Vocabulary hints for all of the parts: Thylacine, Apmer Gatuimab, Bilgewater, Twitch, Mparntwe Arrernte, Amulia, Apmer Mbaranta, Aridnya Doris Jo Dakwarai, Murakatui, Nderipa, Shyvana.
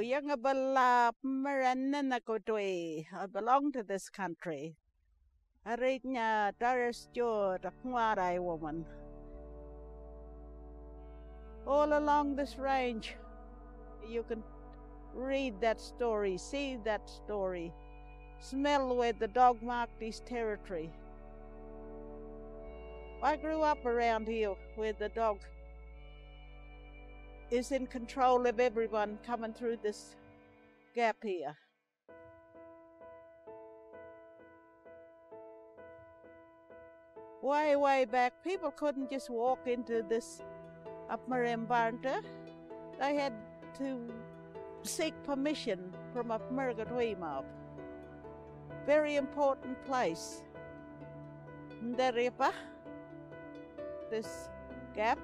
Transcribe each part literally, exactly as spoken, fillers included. I belong to this country. Aridnya Doris Jo Dakwarai woman. All along this range, you can read that story, see that story, smell where the dog marked his territory. I grew up around here where the dog is in control of everyone coming through this gap here. Way, way back, people couldn't just walk into this Apmer Mbaranta. They had to seek permission from Apmer Gatuimab. Very important place. Nderipa, this gap.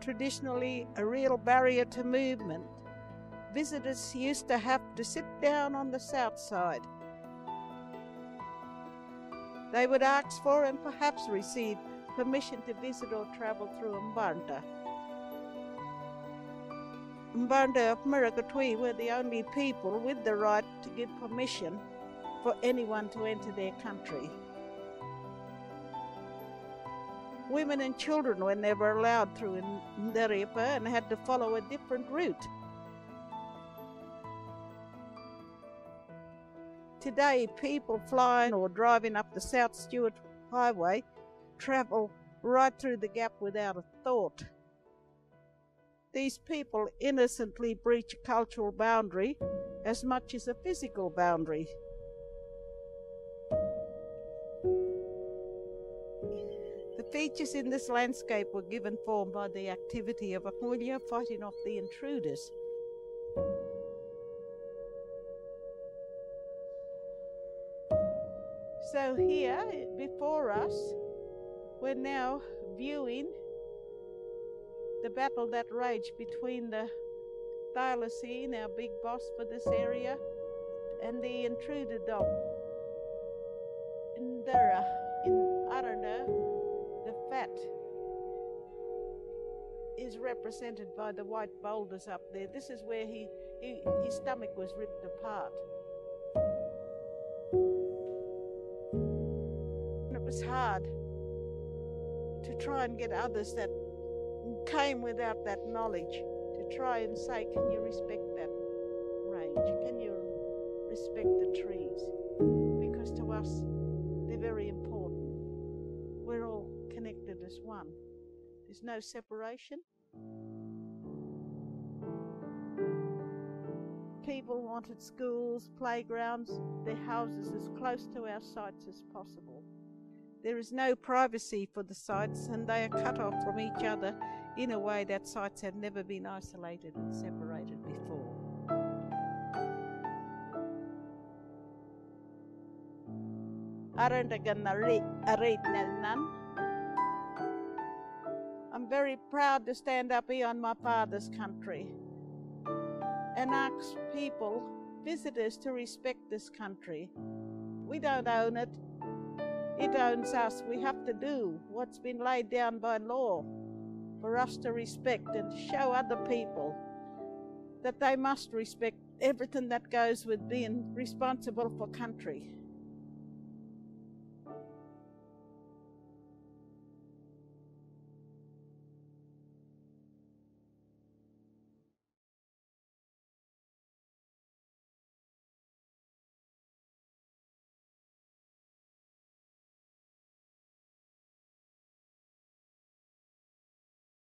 Traditionally, a real barrier to movement. Visitors used to have to sit down on the south side. They would ask for and perhaps receive permission to visit or travel through Mbaranta. Mbaranta of Murakatui were the only people with the right to give permission for anyone to enter their country. Women and children were never allowed through in Nderipa and had to follow a different route. Today, people flying or driving up the South Stewart Highway travel right through the gap without a thought. These people innocently breach a cultural boundary as much as a physical boundary. The features in this landscape were given form by the activity of Amulia fighting off the intruders. So here, before us, we're now viewing the battle that raged between the Thylacine, our big boss for this area, and the intruder dog. Nderipa, Arrernte, the fat, is represented by the white boulders up there. This is where he, he, his stomach was ripped apart. It was hard to try and get others that came without that knowledge to try and say, can you respect that range? Can you respect the trees? Because to us, they're very important. We're all connected as one. There's no separation. People wanted schools, playgrounds, their houses as close to our sites as possible. There is no privacy for the sites, and they are cut off from each other in a way that sites have never been isolated and separated before. I'm very proud to stand up here on my father's country and ask people, visitors, to respect this country. We don't own it. It owns us. We have to do what's been laid down by law for us to respect and to show other people that they must respect everything that goes with being responsible for country.